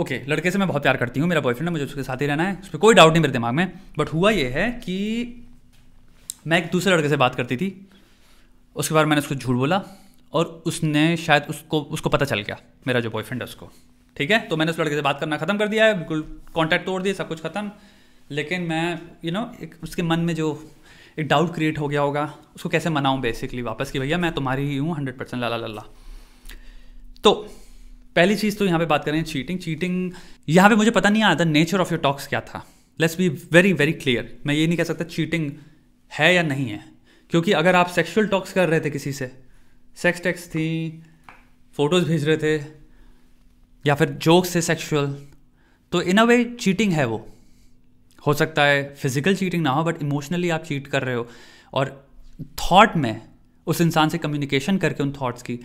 Okay लड़के से मैं बहुत प्यार करती हूँ, मेरा बॉयफ्रेंड है, मुझे उसके साथ ही रहना है, उस पर कोई डाउट नहीं मेरे दिमाग में। बट हुआ ये है कि मैं एक दूसरे लड़के से बात करती थी, उसके बाद मैंने उसको झूठ बोला और उसने शायद उसको पता चल गया, मेरा जो बॉयफ्रेंड है उसको, ठीक है। तो मैंने उस लड़के से बात करना ख़त्म कर दिया है, बिल्कुल कॉन्टैक्ट तोड़ दिया, सब कुछ ख़त्म। लेकिन मैं एक उसके मन में जो एक डाउट क्रिएट हो गया होगा, उसको कैसे मनाऊँ बेसिकली वापस कि भैया मैं तुम्हारी ही हूँ 100% ला। तो पहली चीज़ तो यहाँ पे बात करें चीटिंग। यहाँ पे मुझे पता नहीं आता नेचर ऑफ योर टॉक्स क्या था। Let's be very very clear, मैं ये नहीं कह सकता चीटिंग है या नहीं है, क्योंकि अगर आप सेक्सुअल टॉक्स कर रहे थे किसी से, सेक्स टेक्स थी, फोटोज़ भेज रहे थे या फिर जोक्स थे सेक्सुअल, तो इन अ वे चीटिंग है। वो हो सकता है फिजिकल चीटिंग ना हो बट इमोशनली आप चीट कर रहे हो, और थॉट में उस इंसान से कम्युनिकेशन करके उन थॉट्स की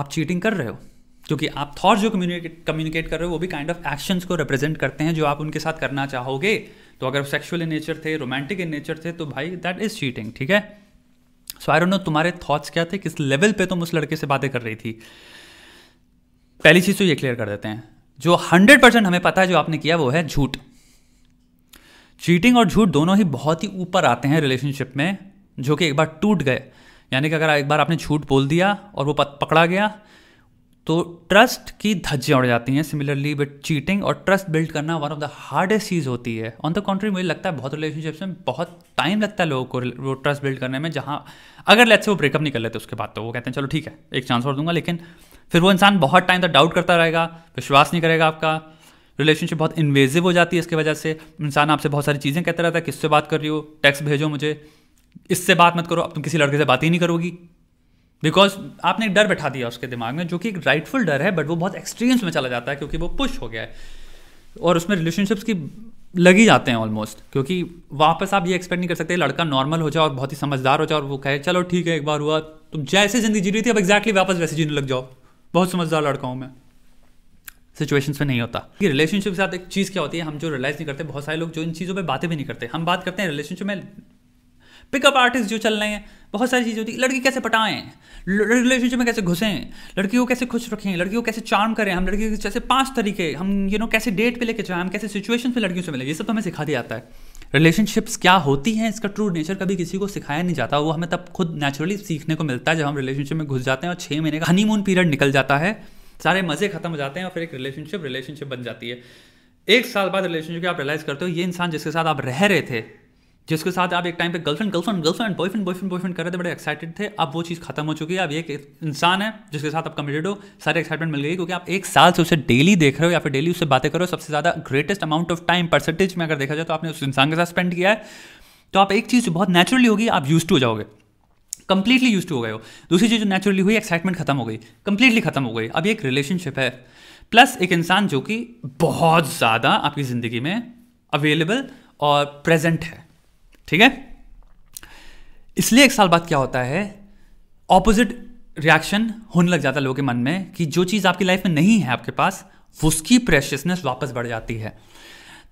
आप चीटिंग कर रहे हो, क्योंकि आप थॉट्स जो कम्युनिकेट कर रहे हो वो भी काइंड ऑफ एक्शंस को रिप्रेजेंट करते हैं जो आप उनके साथ करना चाहोगे। तो अगर सेक्सुअल इन नेचर थे, रोमांटिक इन नेचर थे, तो भाई दैट इज़ चीटिंग, ठीक है। सो आई डोंट नो तुम्हारे थॉट्स क्या थे, किस लेवल पे तुम उस लड़के से बातें कर रही थी। पहली चीज़ तो ये क्लियर कर देते हैं, जो 100% हमें पता है जो आपने किया वो है झूठ। चीटिंग और झूठ दोनों ही बहुत ही ऊपर आते हैं रिलेशनशिप में, जो कि एक बार टूट गए, यानी कि अगर एक बार आपने झूठ बोल दिया और वो पकड़ा गया तो ट्रस्ट की धज्जियाँ उड़ जाती हैं। सिमिलरली बट चीटिंग और ट्रस्ट बिल्ड करना वन ऑफ द हार्डेस्ट चीज़ होती है। ऑन द कॉन्ट्री मुझे लगता है बहुत रिलेशनशिप्स में बहुत टाइम लगता है लोगों को वो ट्रस्ट बिल्ड करने में, जहाँ अगर लेट्स से वो ब्रेकअप नहीं कर लेते उसके बाद तो वो कहते हैं चलो ठीक है एक चांस और दूंगा, लेकिन फिर वो इंसान बहुत टाइम तक डाउट करता रहेगा, विश्वास नहीं करेगा आपका, रिलेशनशिप बहुत इन्वेजिव हो जाती है। इसकी वजह से इंसान आपसे बहुत सारी चीज़ें कहता रहता है, किससे बात कर रही हो, टेक्स्ट भेजो मुझे, इससे बात मत करो, अब तुम किसी लड़के से बात ही नहीं करोगी, बिकॉज आपने एक डर बैठा दिया उसके दिमाग में जो कि एक राइटफुल डर है, बट वो बहुत एक्सट्रीम्स में चला जाता है क्योंकि वो पुश हो गया है और उसमें रिलेशनशिप्स की लगी जाते हैं ऑलमोस्ट, क्योंकि वापस आप ये एक्सपेक्ट नहीं कर सकते लड़का नॉर्मल हो जाए और बहुत ही समझदार हो जाए और वो कहे चलो ठीक है एक बार हुआ, तुम जैसे ज़िंदगी जी रही थी अब एग्जैक्टली वापस वैसे जीने लग जाओ, बहुत समझदार लड़का हूँ मैं। सिचुएशंस में नहीं होता कि रिलेशनशिप के साथ एक चीज़ क्या होती है हम जो रियलाइज़ नहीं करते, बहुत सारे लोग जो इन चीज़ों पर बातें भी नहीं करते। हम बात करते हैं रिलेशनशिप में पिकअप आर्टिस्ट जो चल रहे हैं, बहुत सारी चीज़ें होती है, लड़की कैसे पटाएं, रिलेशनशिप में कैसे घुसें, लड़की को कैसे खुश रखें, लड़की को कैसे चार्म करें, हम लड़की के जैसे 5 तरीके हम कैसे डेट पे लेके जाएं, हम कैसे सिचुएशन पे लड़कियों से मिलें, ये सब तो हमें सिखा दिया जाता है। रिलेशनशिप्स क्या होती हैं इसका ट्रू नेचर कभी किसी को सिखाया नहीं जाता, वो हमें तब खुद नेचुरली सीखने को मिलता है जब हम रिलेशनशिप में घुस जाते हैं और 6 महीने का हनीमून पीरियड निकल जाता है, सारे मज़े खत्म हो जाते हैं और फिर एक रिलेशनशिप बन जाती है। 1 साल बाद रिलेशनशिप आप रियलाइज़ करते हो ये इंसान जिसके साथ आप रह रहे थे, जिसके साथ आप एक टाइम पे गर्लफ्रेंड बॉयफ्रेंड कर रहे थे, बड़े एक्साइटेड थे, अब वो चीज़ खत्म हो चुकी है। अब एक इंसान है जिसके साथ आप कमिटेड हो, सारे एक्साइटमेंट मिल गई क्योंकि आप 1 साल से उसे डेली देख रहे हो या फिर डेली उससे बातें कर रहे हो। सबसे ज़्यादा greatest amount of time percentage में अगर देखा जाए तो आपने उस इंसान के साथ स्पेंड किया है, तो आप एक चीज़ बहुत नेचुरली होगी, आप यूज टू हो जाओगे, कंप्लीटली यूज टू हो गए हो। दूसरी चीज़ जो नेचुरली हुई, एक्साइटमेंट खत्म हो गई, कंप्लीटली खत्म हो गई। अब एक रिलेशनशिप है प्लस एक इंसान जो कि बहुत ज़्यादा आपकी ज़िंदगी में अवेलेबल और प्रेजेंट है, ठीक है। इसलिए 1 साल बाद क्या होता है, ऑपोजिट रिएक्शन होने लग जाता है लोगों के मन में कि जो चीज़ आपकी लाइफ में नहीं है आपके पास, उसकी प्रेशियसनेस वापस बढ़ जाती है।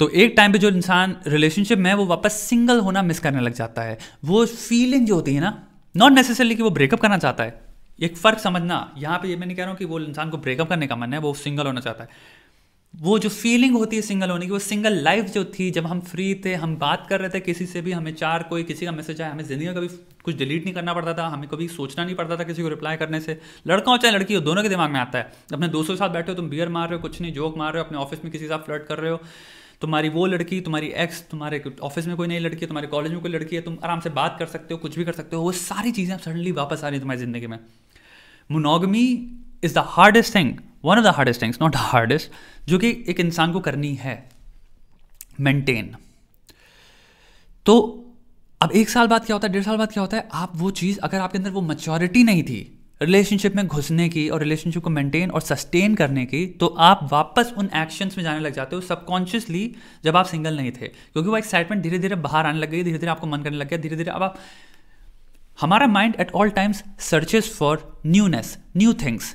तो एक टाइम पे जो इंसान रिलेशनशिप में है वो वापस सिंगल होना मिस करने लग जाता है। वो फीलिंग जो होती है ना, नॉट नेसेसरली कि वो ब्रेकअप करना चाहता है, एक फ़र्क समझना, यहाँ पे ये मैं नहीं कह रहा हूँ कि वो इंसान को ब्रेकअप करने का मन है, वो सिंगल होना चाहता है। वो जो फीलिंग होती है सिंगल होने की, वो सिंगल लाइफ जो थी जब हम फ्री थे, हम बात कर रहे थे किसी से भी, हमें किसी का मैसेज आया, हमें ज़िंदगी में कभी कुछ डिलीट नहीं करना पड़ता था, हमें कभी सोचना नहीं पड़ता था किसी को रिप्लाई करने से। लड़का हो चाहे लड़की हो, दोनों के दिमाग में आता है। अपने दोस्तों के साथ बैठे हो, तुम बियर मार रहे हो, कुछ नहीं जोक मार रहे हो, अपने ऑफिस में किसी के साथ फ्लर्ट कर रहे हो, तुम्हारी वो लड़की, तुम्हारी एक्स, तुम्हारे ऑफिस में कोई नई लड़की है, तुम्हारे कॉलेज में कोई लड़की है, तुम आराम से बात कर सकते हो, कुछ भी कर सकते हो, वो सारी चीज़ें सडनली वापस आ रही हैं तुम्हारी ज़िंदगी में। Monogamy is the hardest thing, one of the hardest things, not hardest, जो कि एक इंसान को करनी है मेंटेन। तो अब 1 साल बाद क्या होता है, 1.5 साल बाद क्या होता है, आप वो चीज़, अगर आपके अंदर वो मैच्योरिटी नहीं थी रिलेशनशिप में घुसने की और रिलेशनशिप को मेंटेन और सस्टेन करने की, तो आप वापस उन एक्शंस में जाने लग जाते हो सबकॉन्शियसली जब आप सिंगल नहीं थे, क्योंकि वो एक्साइटमेंट धीरे धीरे बाहर आने लग गई, धीरे धीरे आपको मन करने लग गया, धीरे धीरे अब आप, हमारा mind at all times searches for newness, new things.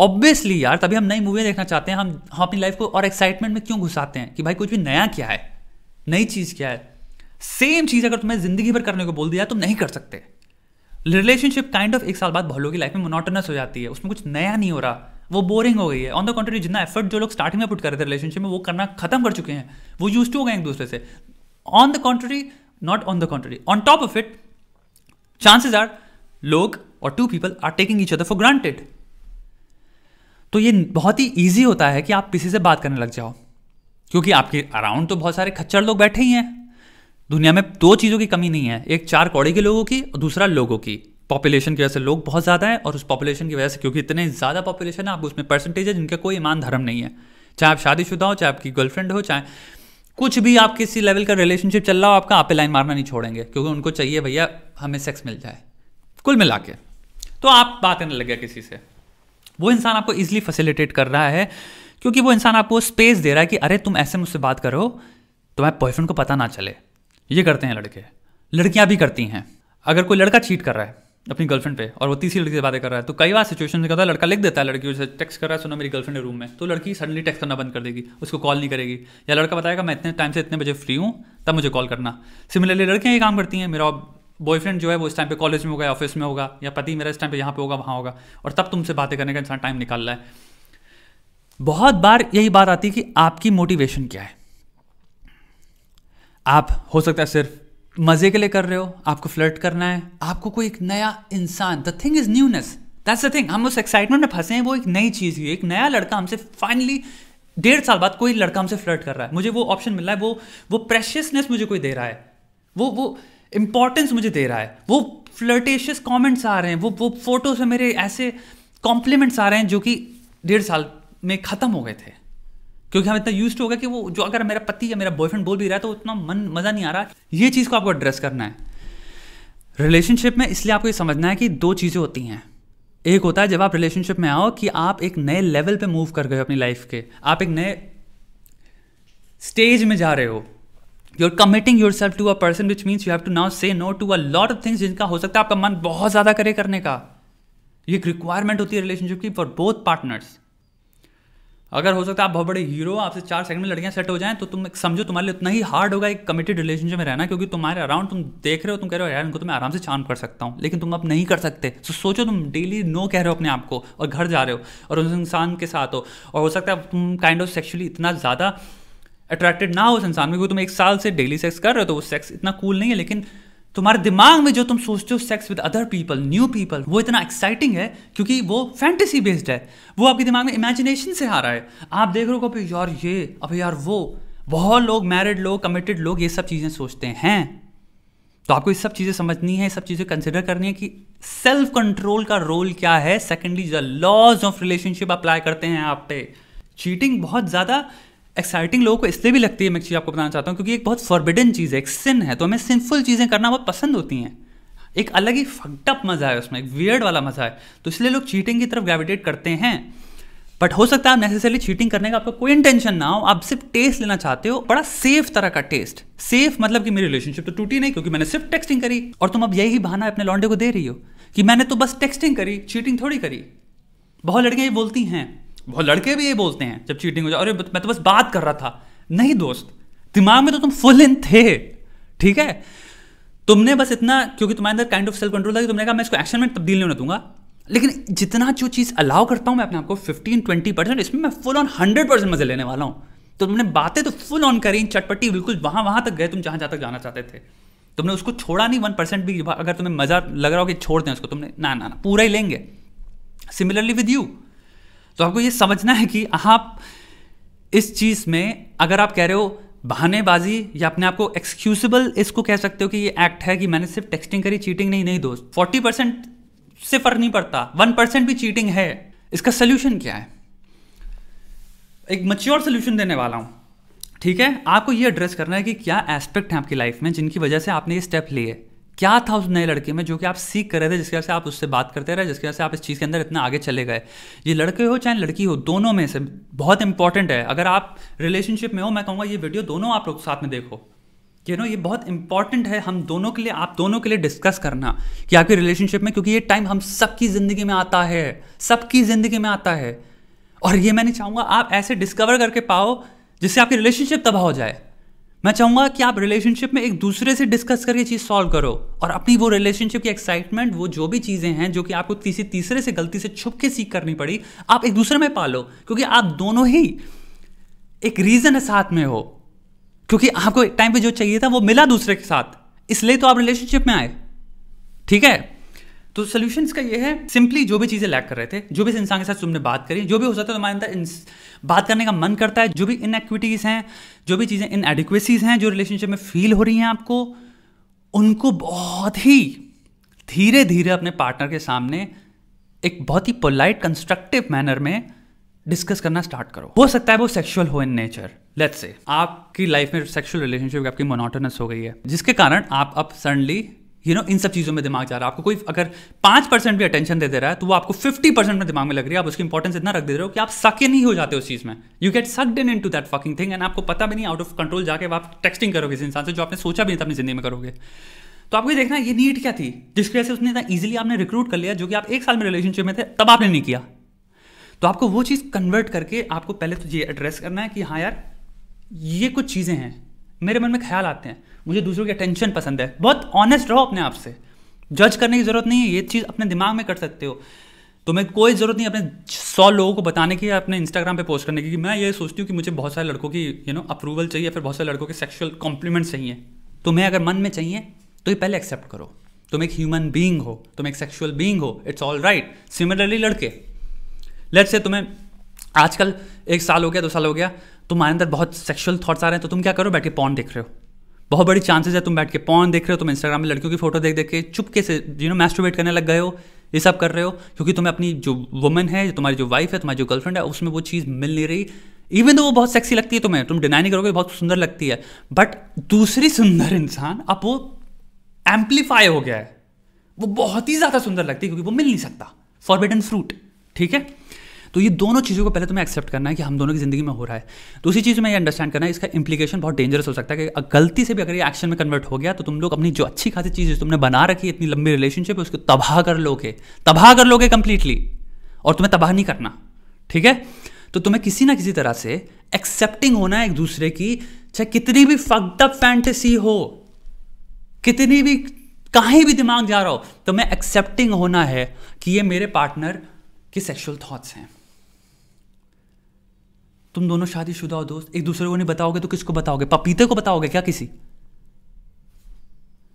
Obviously यार, तभी हम नई मूवी देखना चाहते हैं, हम अपनी लाइफ को और एक्साइटमेंट में क्यों घुसाते हैं कि भाई कुछ भी नया क्या है, नई चीज़ क्या है। सेम चीज़ अगर तुम्हें ज़िंदगी भर करने को बोल दिया तुम नहीं कर सकते। रिलेशनशिप काइंड ऑफ 1 साल बाद बहुत लोगों की लाइफ में मोनोटोनस हो जाती है, उसमें कुछ नया नहीं हो रहा, वो बोरिंग हो गई है। ऑन द कॉन्ट्री, जितना एफर्ट जो लोग स्टार्टिंग में पुट कर रहे थे रिलेशनशिप में वो करना खत्म कर चुके हैं, वो यूज टू हो गए एक दूसरे से। On the contrary, not on the contrary, on top of it chances are लोग और two people are taking each other for granted. तो ये बहुत ही ईजी होता है कि आप किसी से बात करने लग जाओ, क्योंकि आपके अराउंड तो बहुत सारे खच्चर लोग बैठे ही हैं। दुनिया में दो चीज़ों की कमी नहीं है, एक चार कौड़ी के लोगों की और दूसरा लोगों की। पॉपुलेशन की वजह से लोग बहुत ज़्यादा हैं और उस पॉपुलेशन की वजह से, क्योंकि इतने ज़्यादा पॉपुलेशन है, आप उसमें परसेंटेज है जिनका कोई ईमान धर्म नहीं है। चाहे आप शादीशुदा हो, चाहे आपकी गर्लफ्रेंड हो, चाहे कुछ भी आप किसी लेवल का रिलेशनशिप चल रहा हो, आपका आपे लाइन मारना नहीं छोड़ेंगे, क्योंकि उनको चाहिए भैया हमें सेक्स मिल जाए। कुल मिला के तो आप बात करने लग गया किसी से, वो इंसान आपको ईजिली फैसिलिटेट कर रहा है, क्योंकि वो इंसान आपको स्पेस दे रहा है कि अरे तुम ऐसे मुझसे बात करो, तुम्हारे बॉयफ्रेंड को पता ना चले। ये करते हैं लड़के, लड़कियां भी करती हैं। अगर कोई लड़का चीट कर रहा है अपनी गर्लफ्रेंड पे और वो तीसरी लड़की से बातें कर रहा है, तो कई बार सिचुएशन से कहता है लड़का लिख देता है लड़की से टेक्स्ट कर रहा है, सुना मेरी गर्लफ्रेंड है रूम में, तो लड़की सडनली टेक्स्ट करना बंद कर देगी, उसको कॉल नहीं करेगी, या लड़का बताएगा मैं इतने टाइम से इतने बजे फ्री हूँ तब मुझे कॉल करना। सिमिलरली लड़कियाँ ये काम करती हैं, मेरा बॉयफ्रेंड जो है वो इस टाइम पे कॉलेज में होगा या ऑफिस में होगा, या पति मेरा इस टाइम पे यहाँ पे होगा वहाँ होगा, और तब तुमसे बातें करने का इंसान टाइम निकाल रहा है। बहुत बार यही बात आती है कि आपकी मोटिवेशन क्या है। आप हो सकता है सिर्फ मजे के लिए कर रहे हो, आपको फ्लर्ट करना है, आपको कोई एक नया इंसान, the thing is newness, that's the thing. हम उस एक्साइटमेंट में फंसे हैं, वो एक नई चीज़ की, एक नया लड़का हमसे फाइनली 1.5 साल बाद कोई लड़का हमसे फ्लर्ट कर रहा है, मुझे वो ऑप्शन मिल रहा है, वो प्रेशियसनेस मुझे कोई दे रहा है, वो इंपॉर्टेंस मुझे दे रहा है, वो फ्लर्टेशियस कमेंट्स आ रहे हैं, वो फोटो से मेरे ऐसे कॉम्प्लीमेंट्स आ रहे हैं जो कि 1.5 साल में ख़त्म हो गए थे, क्योंकि हम इतना यूज्ड हो गए कि वो जो अगर मेरा पति या मेरा बॉयफ्रेंड बोल भी रहा है तो उतना मन मज़ा नहीं आ रहा। ये चीज़ को आपको एड्रेस करना है रिलेशनशिप में। इसलिए आपको ये समझना है कि दो चीज़ें होती हैं, एक होता है जब आप रिलेशनशिप में आओ कि आप एक नए लेवल पर मूव कर गए हो अपनी लाइफ के, आप एक नए स्टेज में जा रहे हो, you are committing yourself to a person which means you have to now say no to a lot of things जिनका हो सकता है आपका मन बहुत ज़्यादा करे करने का। ये एक रिक्वायरमेंट होती है रिलेशनशिप की फॉर बोथ पार्टनर्स। अगर हो सकता है आप बहुत बड़े हीरो, आपसे 4 सेकंड में लड़कियां सेट हो जाएं, तो तुम समझो तुम्हारे लिए उतना ही हार्ड होगा एक कमिटेड रिलेशनशिप में रहना, क्योंकि तुम्हारे अराउंड तुम देख रहे हो, तुम कह रहे हो यार इनको तो मैं आराम से चार्म कर सकता हूं, लेकिन तुम अब नहीं कर सकते। तो सोचो तुम डेली नो कह रहे हो अपने आप को और घर जा रहे हो और उस इंसान के साथ हो, और हो सकता है तुम काइंड ऑफ सेक्शुअली इतना ज़्यादा अट्रैक्टेड ना हो उस इंसान में, क्योंकि तुम 1 साल से डेली सेक्स कर रहे हो, तो वो सेक्स इतना कूल नहीं है, लेकिन तुम्हारे दिमाग में जो तुम सोचते हो sex with other people, new people, वो इतना एक्साइटिंग है क्योंकि वो फैंटेसी बेस्ड है, वो आपके दिमाग में इमेजिनेशन से आ रहा है। आप देख रहे हो कि यार ये, अब यार वो, बहुत लोग मैरिड लोग, कमिटेड लोग ये सब चीज़ें सोचते हैं। तो आपको ये सब चीज़ें समझनी है, सब चीज़ें कंसिडर करनी है कि सेल्फ कंट्रोल का रोल क्या है। Secondly, the laws of relationship apply करते हैं आप पे। चीटिंग बहुत ज़्यादा एक्साइटिंग लोगों को इसलिए भी लगती है, मैं एक चीज़ आपको बताना चाहता हूँ, क्योंकि एक बहुत फॉरबिडन चीज़ है, एक सिन है, तो हमें सिंफुल चीज़ें करना बहुत पसंद होती हैं। एक अलग ही फकटअप मज़ा है उसमें, एक वियर्ड वाला मज़ा है, तो इसलिए लोग चीटिंग की तरफ ग्रेविटेट करते हैं। बट हो सकता है आप नेसेसरली चीटिंग करने का आपका कोई इंटेंशन ना हो, आप सिर्फ टेस्ट लेना चाहते हो, बड़ा सेफ तरह का टेस्ट। सेफ मतलब कि मेरी रिलेशनशिप तो टूटी नहीं क्योंकि मैंने सिर्फ टेक्सटिंग करी, और तुम अब यही बहाना अपने लौंडे को दे रही हो कि मैंने तो बस टेक्सटिंग करी, चीटिंग थोड़ी करी। बहुत लड़कियाँ ये बोलती हैं, बहुत लड़के भी ये बोलते हैं जब चीटिंग हो जाए, अरे मैं तो बस बात कर रहा था। नहीं दोस्त, दिमाग में तो तुम फुल इन थे, ठीक है, तुमने बस इतना, क्योंकि तुम्हारे अंदर काइंड ऑफ सेल्फ कंट्रोल था कि तुमने कहा मैं इसको एक्शन में तब्दील नहीं होने दूंगा, लेकिन जितना जो चीज़ अलाउ करता हूँ मैं अपने आपको 15-20%, इसमें मैं फुल ऑन 100% मजे लेने वाला हूँ। तो तुमने बातें तो फुल ऑन करी, चटपटी, बिल्कुल वहाँ तक गए तुम जहाँ तक जाना चाहते थे, तुमने उसको छोड़ा नहीं 1% भी। अगर तुम्हें मज़ा लग रहा हो कि छोड़ दें उसको, तुमने ना पूरा ही लेंगे। सिमिलरली विद यू, तो आपको ये समझना है कि आप इस चीज़ में, अगर आप कह रहे हो बहानेबाजी या अपने आप को एक्सक्यूजेबल, इसको कह सकते हो कि ये एक्ट है कि मैंने सिर्फ टेक्सटिंग करी, चीटिंग नहीं। नहीं दोस्त, 40% से फर्क नहीं पड़ता, 1% भी चीटिंग है। इसका सोल्यूशन क्या है, एक मैच्योर सोल्यूशन देने वाला हूँ, ठीक है। आपको ये एड्रेस करना है कि क्या एस्पेक्ट है आपकी लाइफ में जिनकी वजह से आपने ये स्टेप लिए, क्या था उस नए लड़के में जो कि आप सीख कर रहे थे, जिसकी वजह से आप उससे बात करते रहे, जिसकी वजह से आप इस चीज़ के अंदर इतना आगे चले गए। ये लड़के हो चाहे लड़की हो, दोनों में से बहुत इंपॉर्टेंट है। अगर आप रिलेशनशिप में हो, मैं कहूँगा ये वीडियो दोनों आप लोग साथ में देखो, यू नो, ये बहुत इंपॉर्टेंट है हम दोनों के लिए, आप दोनों के लिए डिस्कस करना कि आपकी रिलेशनशिप में, क्योंकि ये टाइम हम सबकी ज़िंदगी में आता है, सबकी ज़िंदगी में आता है। और ये मैं नहीं चाहूँगा आप ऐसे डिस्कवर करके पाओ जिससे आपकी रिलेशनशिप तबाह हो जाए। मैं चाहूँगा कि आप रिलेशनशिप में एक दूसरे से डिस्कस करके चीज़ सॉल्व करो और अपनी वो रिलेशनशिप की एक्साइटमेंट, वो जो भी चीज़ें हैं जो कि आपको किसी तीसरे से गलती से छुप के सीख करनी पड़ी, आप एक दूसरे में पालो, क्योंकि आप दोनों ही एक रीज़न है साथ में हो, क्योंकि आपको एक टाइम पे जो चाहिए था वो मिला दूसरे के साथ, इसलिए तो आप रिलेशनशिप में आए। ठीक है, तो सोल्यूशंस का ये है, सिंपली जो भी चीज़ें लैक कर रहे थे, जो भी इंसान के साथ तुमने बात करी, जो भी हो सकता है तुम्हारे अंदर बात करने का मन करता है, जो भी इनएक्विटीज़ हैं, जो भी चीज़ें इनएडिक्वेसीज़ हैं जो रिलेशनशिप में फील हो रही हैं आपको, उनको बहुत ही धीरे धीरे अपने पार्टनर के सामने एक बहुत ही पोलाइट कंस्ट्रक्टिव मैनर में डिस्कस करना स्टार्ट करो। हो सकता है वो सेक्सुअल हो इन नेचर, लेट्स से आपकी लाइफ में सेक्सुअल रिलेशनशिप आपकी मोनोटोनस हो गई है, जिसके कारण आप अब सडनली इन सब चीज़ों में दिमाग जा रहा है। आपको कोई अगर 5% भी अटेंशन दे रहा है तो वो आपको 50% में दिमाग में लग रही है। आप उसकी इंपॉर्टेंस इतना रख दे रहे हो कि आप सके नहीं हो जाते उस चीज़ में, you get sucked into that fucking thing, and आपको पता भी नहीं, आउट ऑफ कंट्रोल जाके आप टेक्सटिंग करोगे इस इंसान से जो आपने सोचा भी नहीं था अपनी जिंदगी में करोगे। तो आपको ये देखना ये नीड क्या थी जिसकी वजह से उसने इतना ईजिली आपने रिक्रूट कर लिया, जो कि आप एक साल में रिलेशनशिप में थे तब आपने नहीं किया। तो आपको वो चीज़ कन्वर्ट करके आपको पहले तो ये एड्रेस करना है कि हाँ यार, ये कुछ चीज़ें हैं मेरे मन में, ख्याल आते हैं, मुझे दूसरों की अटेंशन पसंद है। बहुत ऑनेस्ट रहो अपने आप से, जज करने की ज़रूरत नहीं है, ये चीज़ अपने दिमाग में कर सकते हो। तुम्हें कोई ज़रूरत नहीं अपने 100 लोगों को बताने की या अपने इंस्टाग्राम पे पोस्ट करने की कि मैं ये सोचती हूँ कि मुझे बहुत सारे लड़कों की अप्रूवल चाहिए, फिर बहुत सारे लड़कों के सेक्शुअल कॉम्प्लीमेंट्स चाहिए। तुम्हें अगर मन में चाहिए तो ये पहले एक्सेप्ट करो, तुम एक ह्यूमन बीइंग हो, तुम एक सेक्शुअल बीइंग हो, इट्स ऑल राइट। सिमिलरली लड़के, लेट्स से तुम्हें आजकल 1 साल हो गया, 2 साल हो गया, तुम्हारे अंदर बहुत सेक्शुअल थॉट्स आ रहे हैं, तो तुम क्या करो, बैठ के पॉर्न देख रहे हो। बहुत बड़ी चांसेस है तुम बैठ के पॉर्न देख रहे हो, तुम इंस्टाग्राम में लड़कियों की फोटो देख देख के चुपके से मैस्टरबेट करने लग गए हो, ये सब कर रहे हो, क्योंकि तुम्हें अपनी जो वुमन है, तुम्हारी जो वाइफ है, तुम्हारी जो गर्लफ्रेंड है, उसमें वो चीज़ मिल नहीं रही। इवन तो वो बहुत सेक्सी लगती है तुम्हें, तुम डिनाई नहीं करोगे, बहुत सुंदर लगती है, बट दूसरी सुंदर इंसान अब वो एम्पलीफाई हो गया है, वो बहुत ही ज़्यादा सुंदर लगती है, क्योंकि वो मिल नहीं सकता, फॉरबिडन फ्रूट। ठीक है, तो ये दोनों चीज़ों को पहले तुम्हें एक्सेप्ट करना है कि हम दोनों की ज़िंदगी में हो रहा है। दूसरी चीज़ में ये अंडरस्टैंड करना है इसका इंप्लीकेशन बहुत डेंजरस हो सकता है कि गलती से भी अगर ये एक्शन में कन्वर्ट हो गया तो तुम लोग अपनी जो अच्छी खासी चीज़ तुमने बना रखी है, इतनी लंबी रिलेशनशिप है, उसको तबाह कर लोगे कंप्लीटली, और तुम्हें तबाह नहीं करना। ठीक है, तो तुम्हें किसी ना किसी तरह से एक्सेप्टिंग होना है एक दूसरे की, चाहे कितनी भी फक्ड अप फैंटेसी हो, कितनी भी कहीं भी दिमाग जा रहा हो, तुम्हें एक्सेप्टिंग होना है कि ये मेरे पार्टनर के सेक्शुअल थॉट्स हैं। तुम दोनों शादीशुदा हो दोस्त, एक दूसरे को नहीं बताओगे तो किसको बताओगे? पपीते को बताओगे क्या किसी?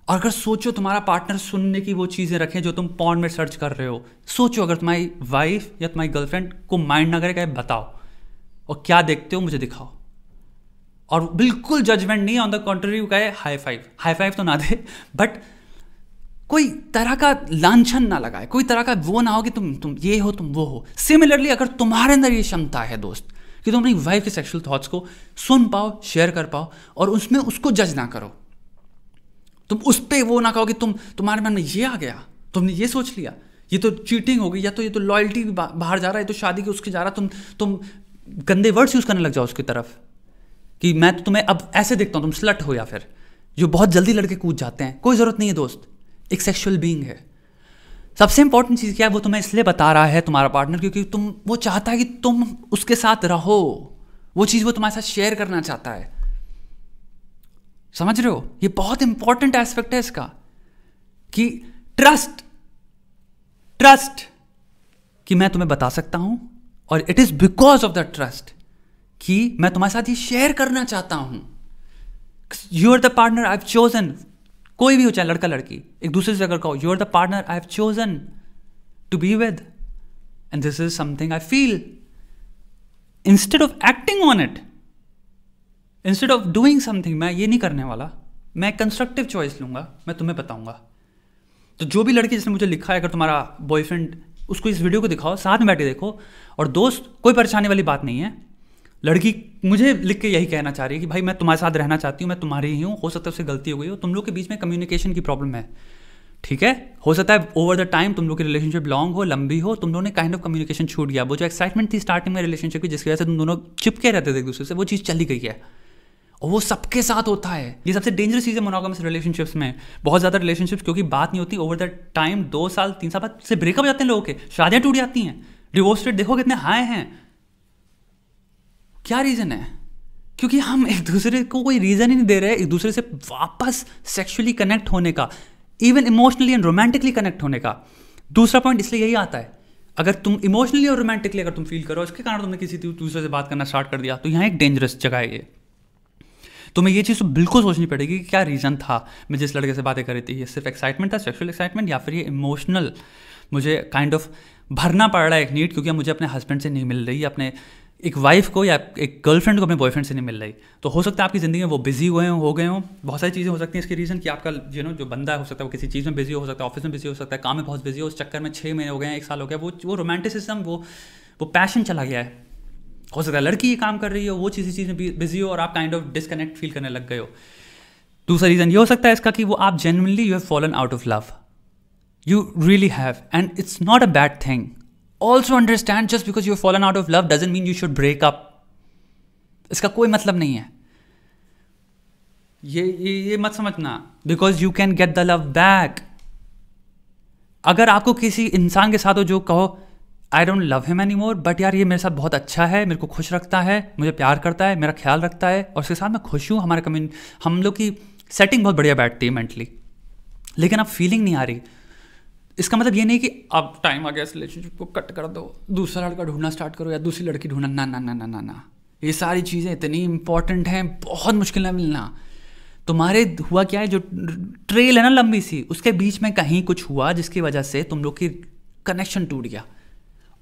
और अगर सोचो तुम्हारा पार्टनर सुनने की वो चीज़ें रखें जो तुम पॉर्न में सर्च कर रहे हो, सोचो अगर तुम्हारी वाइफ या तुम्हारी गर्लफ्रेंड को माइंड ना करे, क्या बताओ और क्या देखते हो मुझे दिखाओ, और बिल्कुल जजमेंट नहीं, ऑन द कॉन्ट्री का हाई फाइव तो ना दे, बट कोई तरह का लांछन ना लगाए, कोई तरह का वो ना हो कि तुम ये हो, तुम वो हो। सिमिलरली अगर तुम्हारे अंदर ये क्षमता है दोस्त कि तुम अपनी वाइफ के सेक्सुअल थॉट्स को सुन पाओ, शेयर कर पाओ, और उसमें उसको जज ना करो, तुम उस पर वो ना कहो कि तुम्हारे मन में ये आ गया, तुमने ये सोच लिया, ये तो चीटिंग हो गई, या तो ये तो लॉयल्टी बाहर जा रहा है, ये तो शादी के उसके जा रहा है, तुम गंदे वर्ड्स यूज़ करने लग जाओ उसकी तरफ कि मैं तो तुम्हें अब ऐसे देखता हूँ, तुम स्लट हो, या फिर जो बहुत जल्दी लड़के कूद जाते हैं। कोई ज़रूरत नहीं है दोस्त, एक सेक्शुअल बीइंग है। सबसे इंपॉर्टेंट चीज़ क्या है, वो तुम्हें इसलिए बता रहा है तुम्हारा पार्टनर क्योंकि वो चाहता है कि तुम उसके साथ रहो, वो चीज़ वो तुम्हारे साथ शेयर करना चाहता है। समझ रहे हो, ये बहुत इंपॉर्टेंट एस्पेक्ट है इसका कि ट्रस्ट कि मैं तुम्हें बता सकता हूँ, और it is because of the trust कि मैं तुम्हारे साथ ये शेयर करना चाहता हूँ। You are the partner I have chosen, कोई भी हो चाहे लड़का लड़की, एक दूसरे से अगर कहो you are the partner I have chosen to be with, and this is something I feel, instead of acting on it, instead of doing something, मैं ये नहीं करने वाला, मैं कंस्ट्रक्टिव चॉइस लूंगा, मैं तुम्हें बताऊंगा। तो जो भी लड़की जिसने मुझे लिखा है, अगर तुम्हारा बॉयफ्रेंड, उसको इस वीडियो को दिखाओ, साथ में बैठे देखो, और दोस्त कोई परेशानी वाली बात नहीं है, लड़की मुझे लिख के यही कहना चाह रही है कि भाई मैं तुम्हारे साथ रहना चाहती हूँ, मैं तुम्हारी ही हूँ, हो सकता है उससे गलती हो गई हो, तुम लोग के बीच में कम्युनिकेशन की प्रॉब्लम है। ठीक है, हो सकता है ओवर द टाइम तुम लोग की रिलेशनशिप लॉन्ग हो, लंबी हो, तुम लोगों ने काइंड ऑफ कम्युनिकेशन छूट गया, वो जो एक्साइटमेंट थी स्टार्टिंग में रिलेशनशिप की जिसकी वजह से तुम दोनों चिपके रहते थे एक दूसरे से, वो चीज़ चली गई है, और वो सबके साथ होता है। ये सबसे डेंजरस चीज़ है मोनोगामस रिलेशनशिप्स में, बहुत ज़्यादा रिलेशनशिप्स क्योंकि बात नहीं होती, ओवर द टाइम 2 साल 3 साल बाद से ब्रेकअप हो जाते हैं लोगों के, शादियाँ टूट जाती हैं, डिवोर्स रेट देखो कितने हाई हैं। क्या रीज़न है? क्योंकि हम एक दूसरे को कोई रीज़न ही नहीं दे रहे हैं एक दूसरे से वापस सेक्सुअली कनेक्ट होने का, even emotionally and romantically connect होने का। दूसरा पॉइंट इसलिए यही आता है, अगर तुम इमोशनली और रोमांटिकली अगर तुम फील करो उसके कारण तुमने किसी दूसरे से बात करना स्टार्ट कर दिया, तो यहाँ एक डेंजरस जगह है ये। तुम्हें ये चीज़ बिल्कुल सोचनी पड़ेगी कि क्या रीज़न था मैं जिस लड़के से बातें कर रही थी, ये सिर्फ एक्साइटमेंट था, सेक्सुअल एक्साइटमेंट, या फिर ये इमोशनल मुझे काइंड ऑफ भरना पड़ रहा है एक नीड, क्योंकि मुझे अपने हस्बैंड से नहीं मिल रही, अपने एक वाइफ को या एक गर्लफ्रेंड को अपने बॉयफ्रेंड से नहीं मिल रही। तो हो सकता है आपकी ज़िंदगी में वो बिजी हुए हो गए हों, बहुत सारी चीज़ें हो सकती हैं इसके रीज़न, कि आपका जो बंदा हो सकता है वो किसी चीज़ में बिजी हो सकता है, ऑफिस में बिजी हो सकता है, काम में बहुत बिजी हो, उस चक्कर में 6 महीने हो गए हैं, 1 साल हो गया, वो रोमांटिसिज्म वो पैशन चला गया है। हो सकता है लड़की ये काम कर रही हो, वो चीज़ में बिजी हो और आप काइंड ऑफ डिसकनेक्ट फील करने लग गए हो। दूसरा रीज़न ये हो सकता है इसका कि वो आप genuinely you have fallen out of love, you really have, and it's not a bad thing. Also understand, just because you've fallen out of love doesn't mean you should break up. इसका कोई मतलब नहीं है, ये मत समझना, because you can get the love back. अगर आपको किसी इंसान के साथ हो जो कहो I don't love him anymore, but यार ये मेरे साथ बहुत अच्छा है, मेरे को खुश रखता है, मुझे प्यार करता है, मेरा ख्याल रखता है और उसके साथ मैं खुश हूँ, हम लोग की सेटिंग बहुत बढ़िया बैठती है मेंटली, लेकिन अब फीलिंग नहीं आ रही, इसका मतलब ये नहीं कि अब टाइम आ गया इस रिलेशनशिप को कट कर दो, दूसरा लड़का ढूंढना स्टार्ट करो या दूसरी लड़की ढूंढना, ना ना ना ना ना ना। ये सारी चीज़ें इतनी इंपॉर्टेंट हैं, बहुत मुश्किल है मिलना। तुम्हारे हुआ क्या है, जो ट्रेल है ना लंबी सी, उसके बीच में कहीं कुछ हुआ जिसकी वजह से तुम लोग की कनेक्शन टूट गया,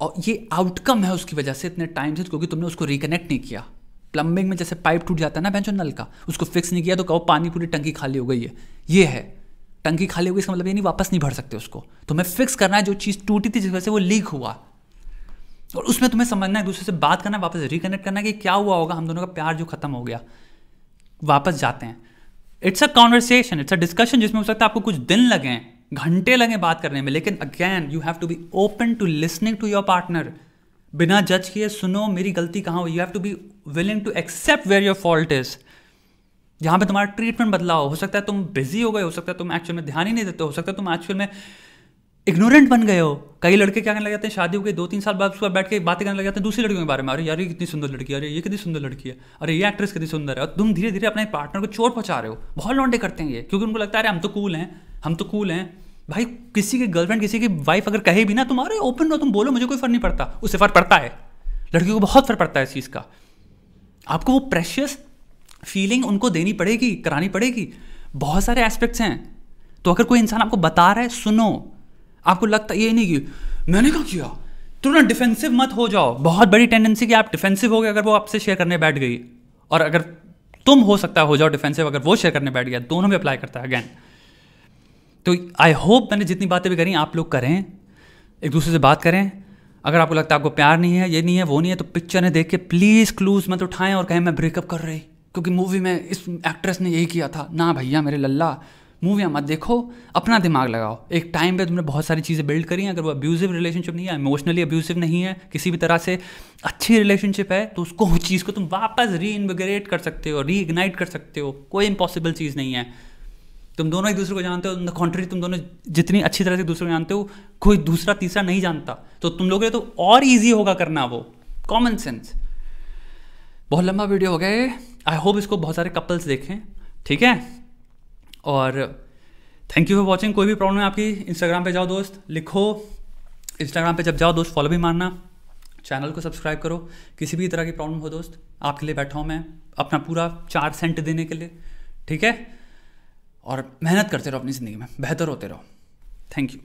और ये आउटकम है उसकी वजह से इतने टाइम से, क्योंकि तुमने उसको रिकनेक्ट नहीं किया। प्लम्बिंग में जैसे पाइप टूट जाता है ना बेंचो नल का, उसको फिक्स नहीं किया तो कहो पानी पूरी टंकी खाली हो गई है। ये है, टंकी खाली होगी, इसका मतलब ये नहीं वापस नहीं भर सकते उसको, तुम्हें फिक्स करना है जो चीज़ टूटी थी जिस वजह से वो लीक हुआ, और उसमें तुम्हें समझना है, दूसरे से बात करना, वापस रिकनेक्ट करना कि क्या हुआ होगा, हम दोनों का प्यार जो खत्म हो गया वापस जाते हैं। It's a conversation, it's a discussion, जिसमें हो सकता है आपको कुछ दिन लगें, घंटे लगें बात करने में, लेकिन again you have to be open to listening to your partner. बिना जज किए सुनो मेरी गलती कहाँ हुई, you have to be willing to accept where your fault is. जहाँ पे तुम्हारा ट्रीटमेंट बदलाओ, हो सकता है तुम बिजी हो गए, हो सकता है तुम एक्चुअल में ध्यान ही नहीं देते, हो सकता है तुम एक्चुअल में इग्नोरेंट बन गए हो। कई लड़के क्या करने लग जाते हैं, शादी हो गई 2-3 साल बाद उसके बैठ के बातें करने लग जाते हैं दूसरी लड़कियों के बारे में, अरे यार ये कितनी सुंदर लड़की है, अरे ये कितनी सुंदर लड़की है, अरे ये एक्ट्रेस कितनी सुंदर है, और तुम धीरे धीरे अपने पार्टनर को चोट पहुँचा रहे हो। बहुत लौंडे करते हैं ये, क्योंकि उनको लगता है अरे हम तो कूल हैं, हम तो कूल हैं। भाई किसी की गर्लफ्रेंड, किसी की वाइफ अगर कहे भी ना तुम्हारे ओपन रहो, तुम बोलो मुझे कोई फर्क नहीं पड़ता, उससे फर्क पड़ता है, लड़कियों को बहुत फर्क पड़ता है इस चीज़ का। आपको वो प्रेशियस फीलिंग उनको देनी पड़ेगी, करानी पड़ेगी। बहुत सारे एस्पेक्ट्स हैं, तो अगर कोई इंसान आपको बता रहा है सुनो। आपको लगता ये नहीं कि मैंने क्या किया, तुरंत डिफेंसिव मत हो जाओ। बहुत बड़ी टेंडेंसी कि आप डिफेंसिव हो गए अगर वो आपसे शेयर करने बैठ गई, और अगर तुम हो सकता हो जाओ डिफेंसिव अगर वो शेयर करने बैठ गया, दोनों में अप्लाई करता है अगैन। तो आई होप मैंने जितनी बातें भी करी आप लोग करें, एक दूसरे से बात करें। अगर आपको लगता है आपको प्यार नहीं है, ये नहीं है, वो नहीं है, तो पिक्चर ने देख के प्लीज़ क्लूज़ मत उठाएं और कहें मैं ब्रेकअप कर रही क्योंकि मूवी में इस एक्ट्रेस ने यही किया था। ना भैया मेरे लल्ला, मूवियाँ मत देखो, अपना दिमाग लगाओ। एक टाइम पे तुमने बहुत सारी चीज़ें बिल्ड करी हैं, अगर वो अब्यूजिव रिलेशनशिप नहीं है, इमोशनली अब्यूजिव नहीं है, किसी भी तरह से अच्छी रिलेशनशिप है, तो उसको उस चीज़ को तुम वापस रीइन्विगरेट कर सकते हो, रीइग्नाइट कर सकते हो। कोई इम्पॉसिबल चीज़ नहीं है, तुम दोनों एक दूसरे को जानते हो। इन द कॉन्ट्री, तुम दोनों जितनी अच्छी तरह से दूसरे को जानते हो, कोई दूसरा तीसरा नहीं जानता, तो तुम लोगों को तो और ईजी होगा करना वो, कॉमन सेंस। बहुत लंबा वीडियो हो गया, आई होप इसको बहुत सारे कपल्स देखें, ठीक है। और थैंक यू फॉर वॉचिंग। कोई भी प्रॉब्लम है आपकी, इंस्टाग्राम पे जाओ दोस्त, लिखो, इंस्टाग्राम पे जब जाओ दोस्त फॉलो भी मारना, चैनल को सब्सक्राइब करो। किसी भी तरह की प्रॉब्लम हो दोस्त, आपके लिए बैठा हूँ मैं, अपना पूरा 4 सेंट देने के लिए, ठीक है। और मेहनत करते रहो अपनी ज़िंदगी में, बेहतर होते रहो। Thank you.